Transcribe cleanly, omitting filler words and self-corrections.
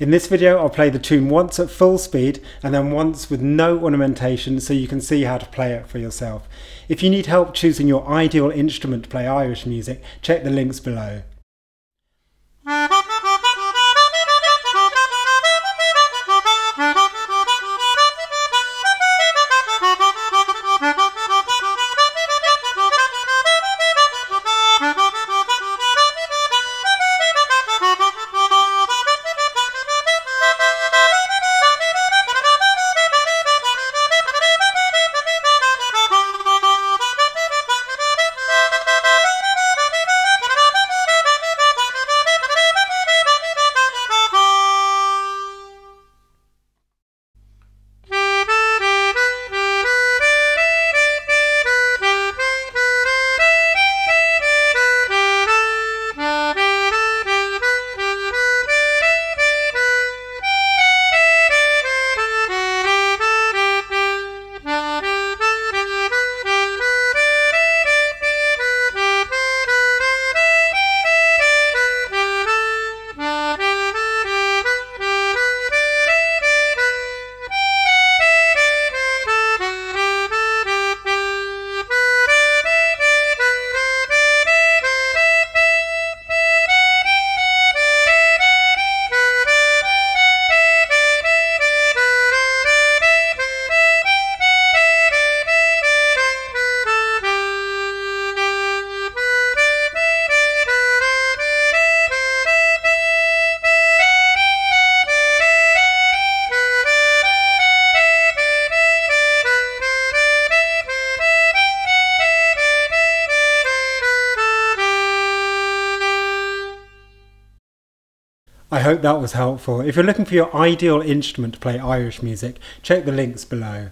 In this video, I'll play the tune once at full speed and then once with no ornamentation so you can see how to play it for yourself. If you need help choosing your ideal instrument to play Irish music, check the links below. I hope that was helpful. If you're looking for your ideal instrument to play Irish music, check the links below.